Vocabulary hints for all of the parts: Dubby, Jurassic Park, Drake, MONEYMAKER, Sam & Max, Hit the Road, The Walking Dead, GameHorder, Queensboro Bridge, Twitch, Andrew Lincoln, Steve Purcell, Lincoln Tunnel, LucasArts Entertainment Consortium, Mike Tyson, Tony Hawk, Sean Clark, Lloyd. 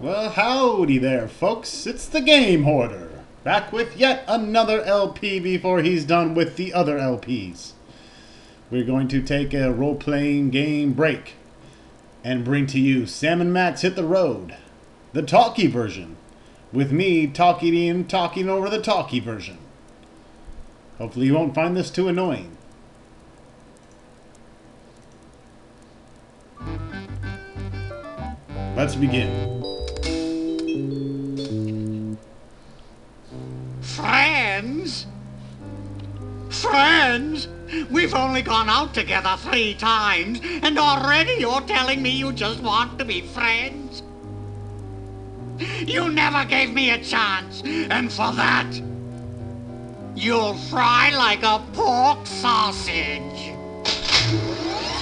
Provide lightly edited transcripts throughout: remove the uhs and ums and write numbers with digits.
Well, howdy there, folks. It's the Game Hoarder, back with yet another LP before he's done with the other LPs. We're going to take a role-playing game break and bring to you Sam & Max Hit the Road, the talkie version, with me talking over the talkie version. Hopefully you won't find this too annoying. Let's begin. Friends? Friends? We've only gone out together 3 times, and already you're telling me you just want to be friends? You never gave me a chance, and for that, you'll fry like a pork sausage.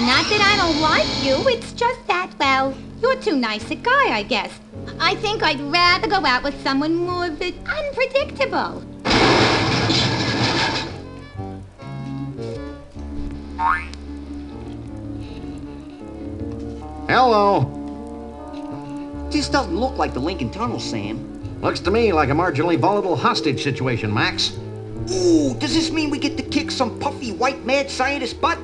Not that I don't like you, it's just that, well, you're too nice a guy, I guess. I think I'd rather go out with someone more of an unpredictable. Hello. This doesn't look like the Lincoln Tunnel, Sam. Looks to me like a marginally volatile hostage situation, Max. Ooh, does this mean we get to kick some puffy white mad scientist's butt?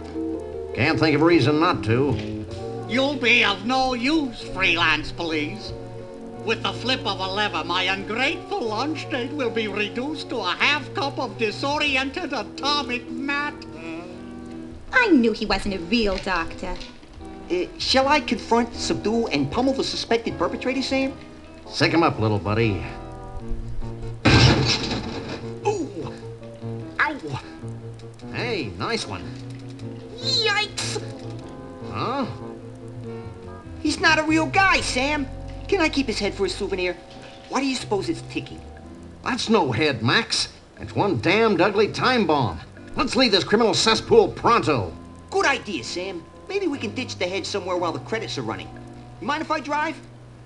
Can't think of a reason not to. You'll be of no use, freelance police. With the flip of a lever, my ungrateful lunch date will be reduced to a half cup of disoriented atomic matter. I knew he wasn't a real doctor. Shall I confront, subdue, and pummel the suspected perpetrator, Sam? Sick him up, little buddy. Ooh! Ow! Hey, nice one. Yikes! Huh? He's not a real guy, Sam. Can I keep his head for a souvenir? Why do you suppose it's ticking? That's no head, Max. It's one damned ugly time bomb. Let's leave this criminal cesspool pronto. Good idea, Sam. Maybe we can ditch the head somewhere while the credits are running. You mind if I drive?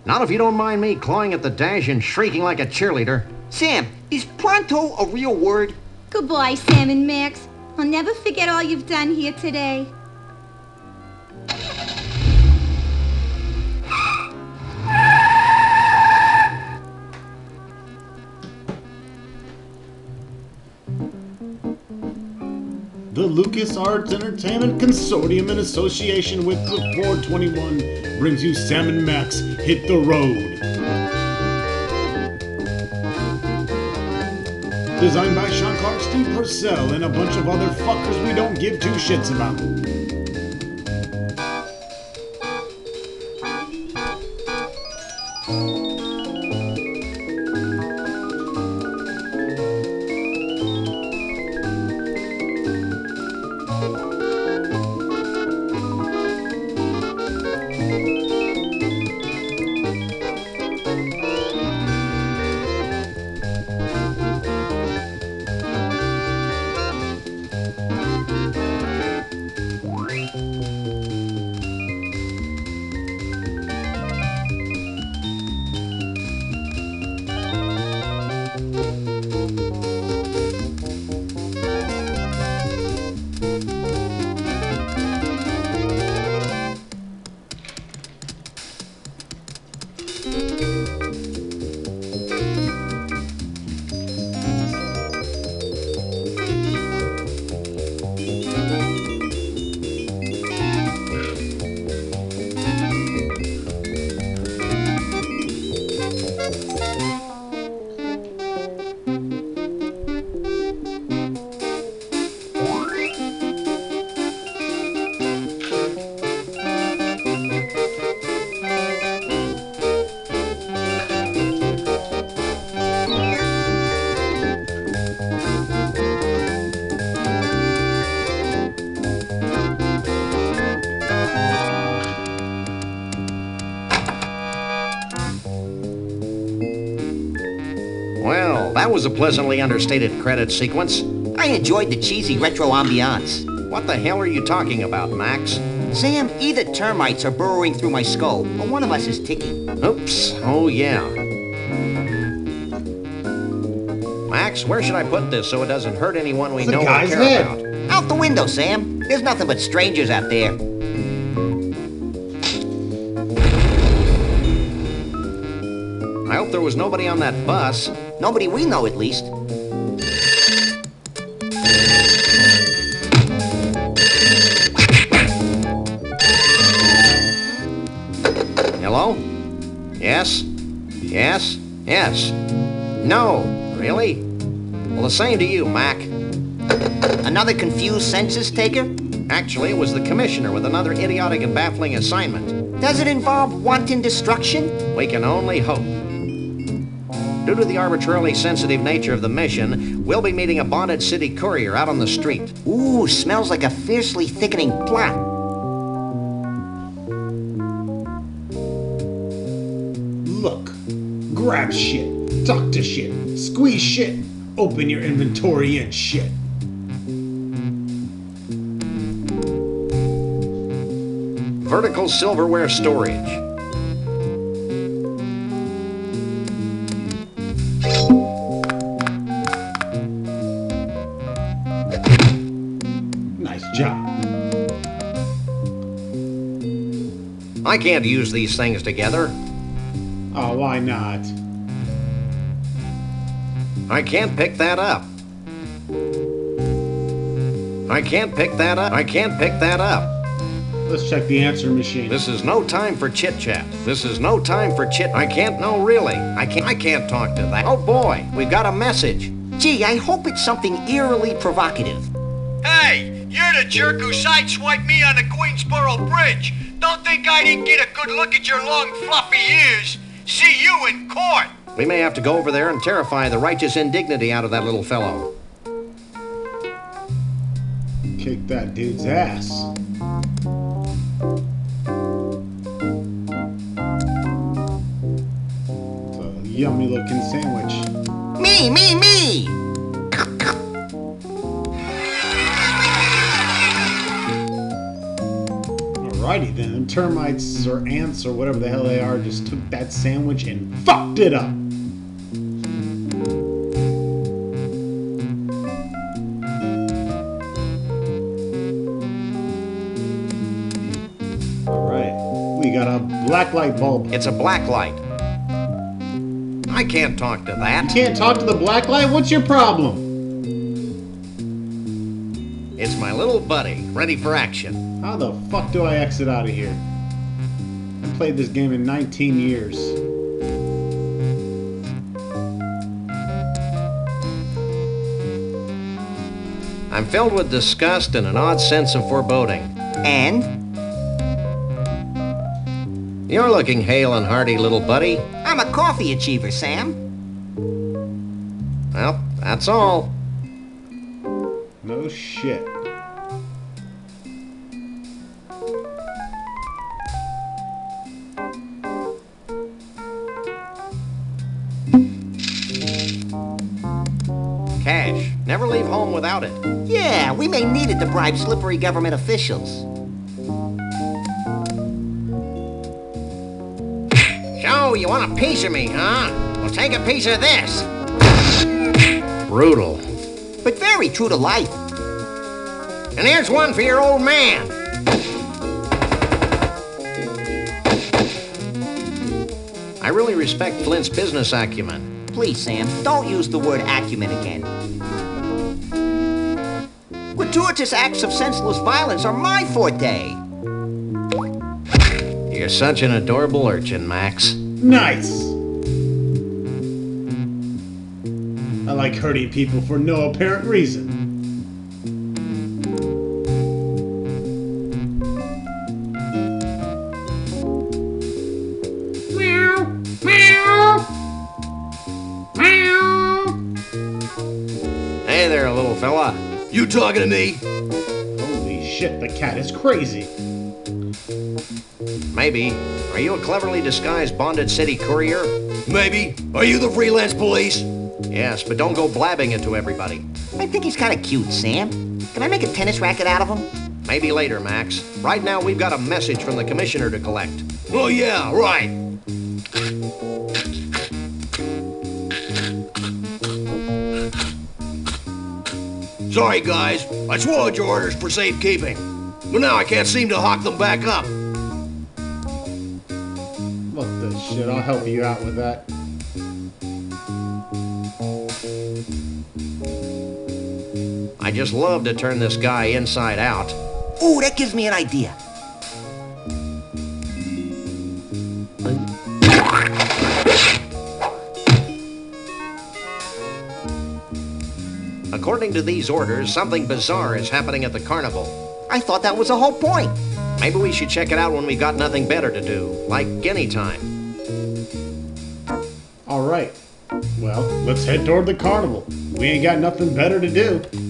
Not if you don't mind me clawing at the dash and shrieking like a cheerleader. Sam, is pronto a real word? Goodbye, Sam and Max. I'll never forget all you've done here today. The LucasArts Entertainment Consortium, in association with Ward 21, brings you Sam & Max Hit the Road. Designed by Sean Clark, Steve Purcell, and a bunch of other fuckers we don't give 2 shits about. That was a pleasantly understated credit sequence. I enjoyed the cheesy retro ambiance. What the hell are you talking about, Max? Sam, either termites are burrowing through my skull, or one of us is ticking. Oops. Oh, yeah. Max, where should I put this so it doesn't hurt anyone we know or care about? Out the window, Sam. There's nothing but strangers out there. hope there was nobody on that bus. Nobody we know, at least. Hello? Yes? Yes? Yes? No, really? Well, the same to you, Mac. Another confused census taker? Actually, it was the commissioner with another idiotic and baffling assignment. Does it involve wanton destruction? We can only hope. Due to the arbitrarily sensitive nature of the mission, we'll be meeting a bonded city courier out on the street. Ooh, smells like a fiercely thickening plot. Look, grab shit, talk to shit, squeeze shit, open your inventory and shit. Vertical silverware storage. Nice job. I can't use these things together. Oh, why not? I can't pick that up. I can't pick that up. I can't pick that up. Let's check the answer machine. This is no time for chit-chat. This is no time for chit. I can't, no, really. I can't talk to that. Oh, boy, we've got a message. Gee, I hope it's something eerily provocative. Hey, you're the jerk who sideswiped me on the Queensboro Bridge. Don't think I didn't get a good look at your long, fluffy ears. See you in court! We may have to go over there and terrify the righteous indignity out of that little fellow. Kick that dude's ass. It's a yummy looking sandwich. Me! Alrighty then, termites or ants or whatever the hell they are just took that sandwich and fucked it up! Alright, we got a black light bulb. It's a black light. I can't talk to that. You can't talk to the black light? What's your problem? It's my little buddy, ready for action. How the fuck do I exit out of here? I played this game in 19 years. I'm filled with disgust and an odd sense of foreboding. And? You're looking hale and hearty, little buddy. I'm a coffee achiever, Sam. Well, that's all. No shit. Cash. Never leave home without it. Yeah, we may need it to bribe slippery government officials. So, you want a piece of me, huh? Well, take a piece of this. Brutal. But very true to life. And here's one for your old man. I really respect Flint's business acumen. Please, Sam, don't use the word acumen again. Gratuitous acts of senseless violence are my forte. You're such an adorable urchin, Max. Nice! I like hurting people for no apparent reason. Fella. You talking to me? Holy shit, the cat is crazy. Maybe. Are you a cleverly disguised bonded city courier? Maybe. Are you the freelance police? Yes, but don't go blabbing it to everybody. I think he's kind of cute, Sam. Can I make a tennis racket out of him? Maybe later, Max. Right now, we've got a message from the commissioner to collect. Oh, yeah, right. Sorry, guys. I swallowed your orders for safekeeping. But now I can't seem to hawk them back up. What the shit? I'll help you out with that. just love to turn this guy inside out. Ooh, that gives me an idea. According to these orders, something bizarre is happening at the carnival. I thought that was the whole point. Maybe we should check it out when we got nothing better to do, like any time. All right. Well, let's head toward the carnival. We ain't got nothing better to do.